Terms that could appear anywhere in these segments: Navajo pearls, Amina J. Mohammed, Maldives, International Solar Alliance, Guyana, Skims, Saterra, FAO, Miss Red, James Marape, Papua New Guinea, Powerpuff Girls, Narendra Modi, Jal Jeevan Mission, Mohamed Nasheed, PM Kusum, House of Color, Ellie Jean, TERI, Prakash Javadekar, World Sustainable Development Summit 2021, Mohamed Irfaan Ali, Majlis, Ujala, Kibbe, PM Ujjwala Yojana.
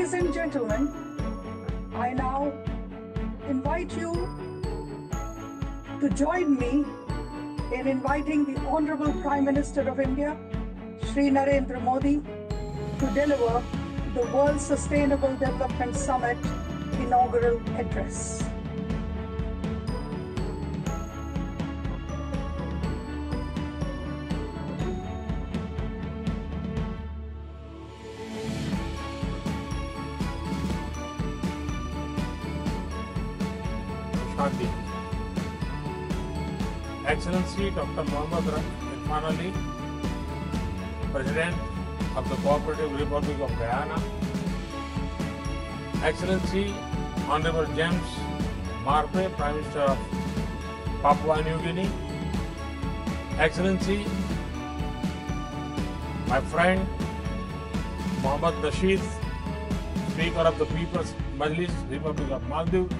Ladies and gentlemen, I now invite you to join me in inviting the Honorable Prime Minister of India, Shri Narendra Modi, to deliver the World Sustainable Development Summit inaugural address. Excellency Dr. Mohamed Irfaan Ali, President of the Cooperative Republic of Guyana, Excellency Honorable James Marape, Prime Minister of Papua New Guinea, Excellency, my friend Mohamed Nasheed, Speaker of the People's Majlis, Republic of Maldives,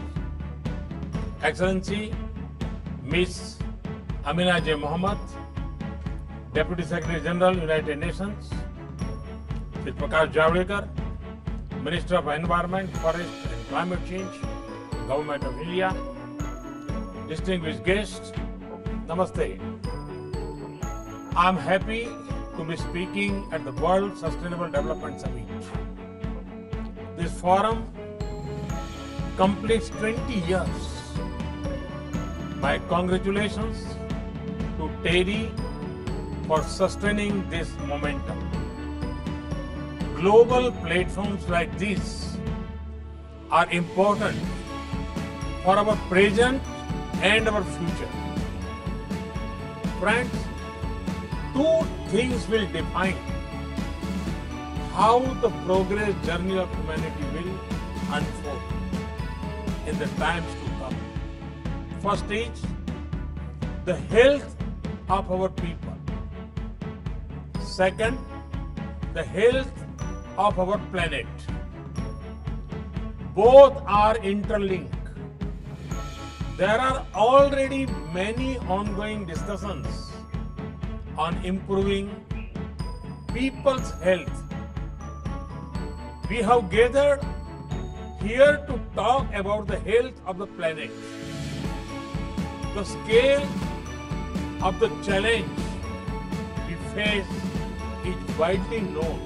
Excellency Miss Amina J. Mohammed, Deputy Secretary General, United Nations, Mr. Prakash Javadekar, Minister of Environment, Forest and Climate Change, Government of India, distinguished guests, Namaste. I am happy to be speaking at the World Sustainable Development Summit. This forum completes 20 years. My congratulations to TERI for sustaining this momentum. Global platforms like this are important for our present and our future. Friends, two things will define how the progress journey of humanity will unfold in the times to come. First is the health of our people. Second, the health of our planet. Both are interlinked. There are already many ongoing discussions on improving people's health. We have gathered here to talk about the health of the planet. The scale of the challenge we face is widely known,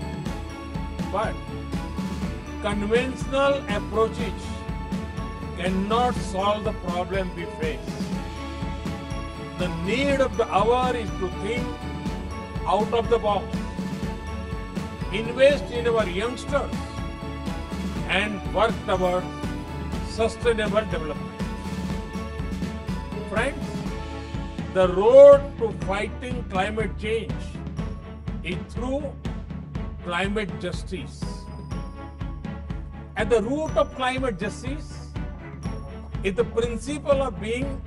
but conventional approaches cannot solve the problem we face. The need of the hour is to think out of the box, invest in our youngsters, and work towards sustainable development. Friends, the road to fighting climate change is through climate justice. At the root of climate justice is the principle of being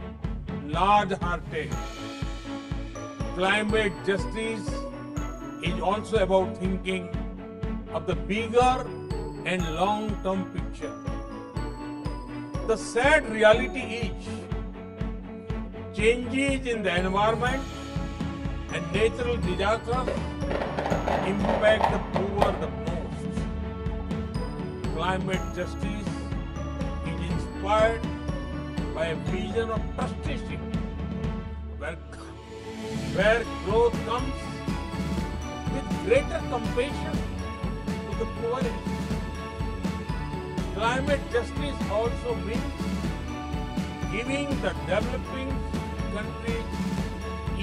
large-hearted. Climate justice is also about thinking of the bigger and long-term picture. The sad reality is changes in the environment and natural disasters impact the poor the most. Climate justice is inspired by a vision of trusteeship, where growth comes with greater compassion to the poorest. Climate justice also means giving the developing countries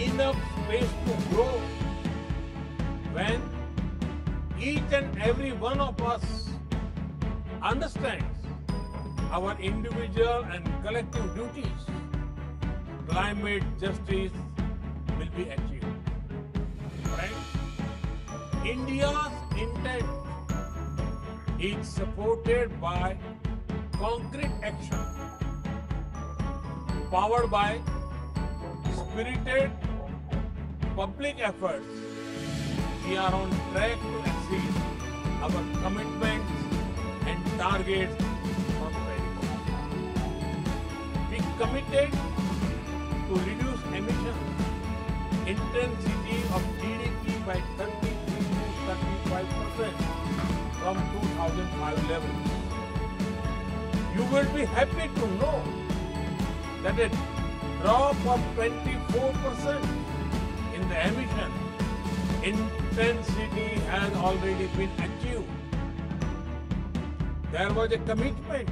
enough space to grow. When each and every one of us understands our individual and collective duties, climate justice will be achieved. Right? India's intent is supported by concrete action, powered by spirited public efforts. We are on track to exceed our commitments and targets for Paris. We committed to reduce emission intensity of GDP by 33 to 35% from 2005 level. You will be happy to know that a drop of 24% in the emission intensity has already been achieved. There was a commitment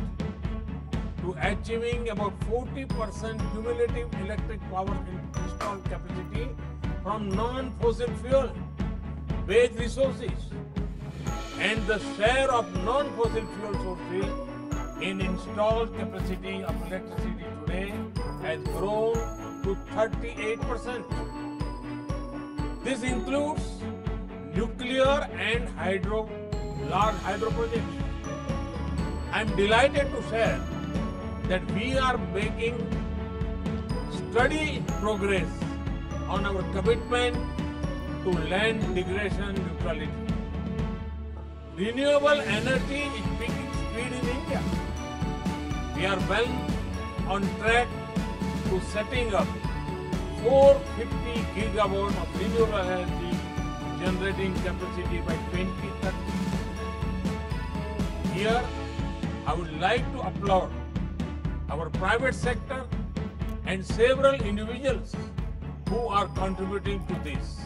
to achieving about 40% cumulative electric power installed capacity from non-fossil fuel based resources, and the share of non-fossil fuel sources in installed capacity of electricity today has grown to 38%. This includes nuclear and large hydro projects. I am delighted to share that we are making steady progress on our commitment to land degradation neutrality. Renewable energy is picking speed in India. We are well on track to setting up 450 gigawatt of renewable energy generating capacity by 2030. Here, I would like to applaud our private sector and several individuals who are contributing to this.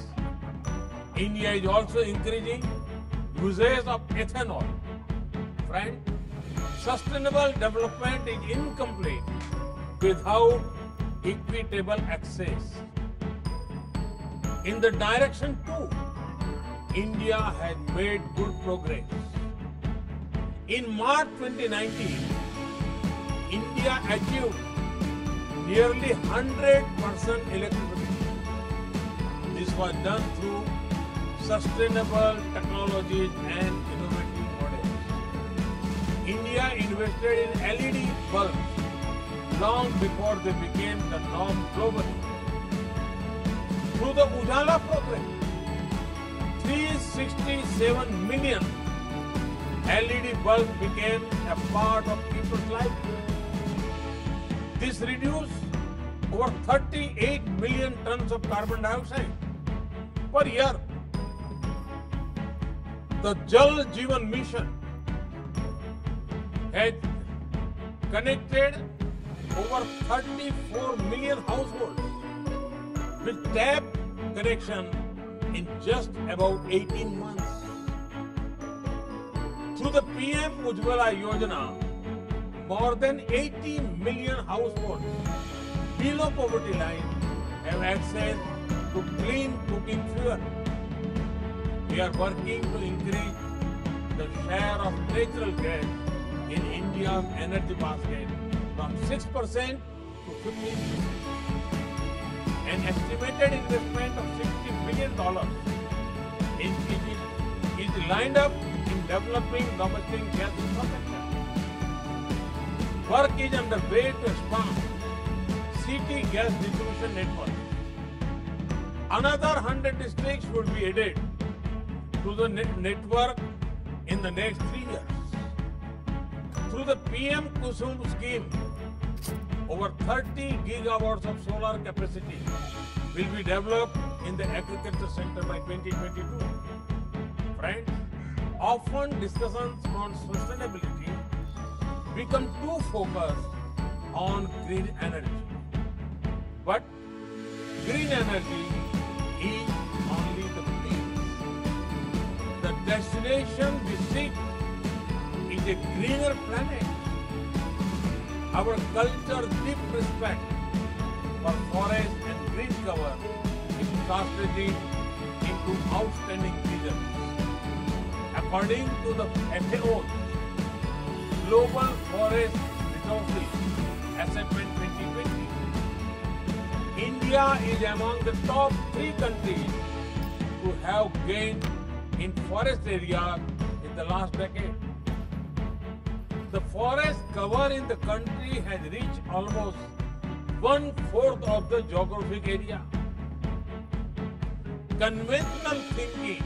India is also increasing usage of ethanol. Friend, sustainable development is incomplete without equitable access. In the direction too, India has made good progress. In March 2019, India achieved nearly 100% electrification. This was done through sustainable technologies and innovative models. India invested in LED bulbs long before they became the norm globally. Through the Ujala program, 367 million LED bulbs became a part of people's life. This reduced over 38 million tons of carbon dioxide per year. The Jal Jeevan Mission has connected over 34 million households with tap connection in just about 18 months. Through the PM Ujjwala Yojana, more than 80 million households below poverty line have access to clean cooking fuel. We are working to increase the share of natural gas in India's energy basket from 6% to 15%. An estimated investment of $60 billion in Egypt is lined up developing domestic gas infrastructure. Work is underway to expand city gas distribution network. Another 100 districts will be added to the network in the next 3 years. Through the PM Kusum scheme, over 30 gigawatts of solar capacity will be developed in the agriculture sector by 2022. Friends, often discussions on sustainability become too focused on green energy. But green energy is only the means. The destination we seek is a greener planet. Our culture's deep respect for forest and green cover is translated into outstanding vision. According to the FAO, Global Forest Resources Assessment 2020, India is among the top 3 countries to have gained in forest area in the last decade. The forest cover in the country has reached almost 1/4 of the geographic area. Conventional thinking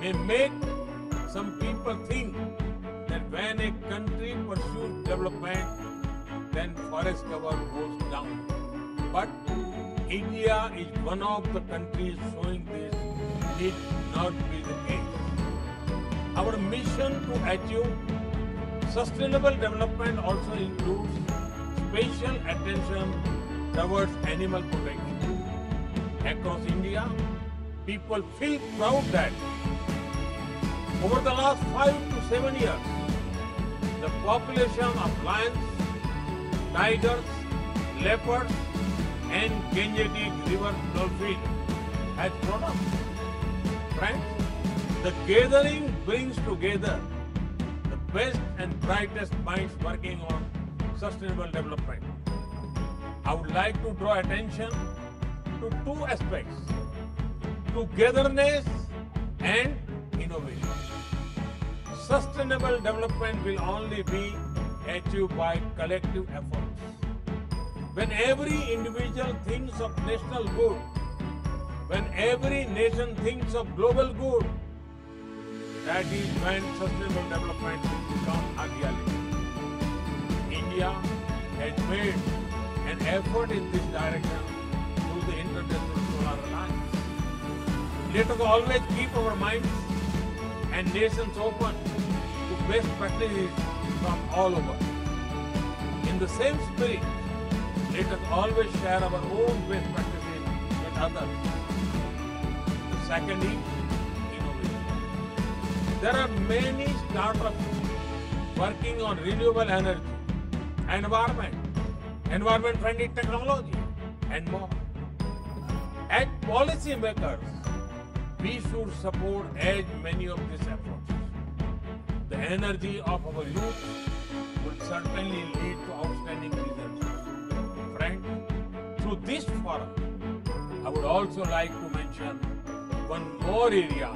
may make some people think that when a country pursues development, then forest cover goes down. But India is one of the countries showing this need not be the case. Our mission to achieve sustainable development also includes special attention towards animal protection. Across India, people feel proud that over the last 5 to 7 years, the population of lions, tigers, leopards, and Gangetic river dolphin has grown up. Friends, the gathering brings together the best and brightest minds working on sustainable development. I would like to draw attention to two aspects: togetherness and innovation. Sustainable development will only be achieved by collective efforts. When every individual thinks of national good, when every nation thinks of global good, that is when sustainable development will become a reality. India has made an effort in this direction through the International Solar Alliance. Let us always keep our minds and nations open to best practices from all over. In the same spirit, let us always share our own best practices with others. The second is innovation. There are many startups working on renewable energy, environment, environment-friendly technology, and more. As policymakers, we should support as many of these efforts. The energy of our youth will certainly lead to outstanding results. Friends, through this forum, I would also like to mention one more area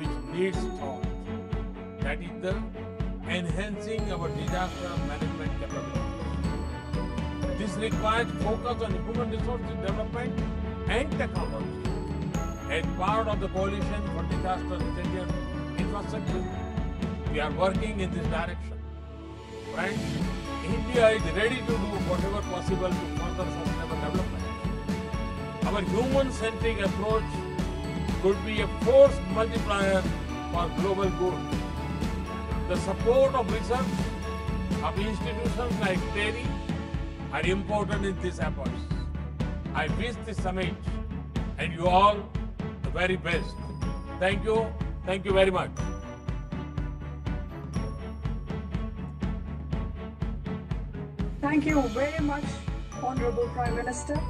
which needs thought. That is the enhancing our disaster management capabilities. This requires focus on human resources development and technology. As part of the coalition for disaster resilient infrastructure, we are working in this direction. Friends, India is ready to do whatever possible to further sustainable development. Our human-centric approach could be a force multiplier for global good. The support of research of institutions like TERI are important in these efforts. I wish this summit and you all the very best. Thank you very much. Thank you very much, Honorable Prime Minister.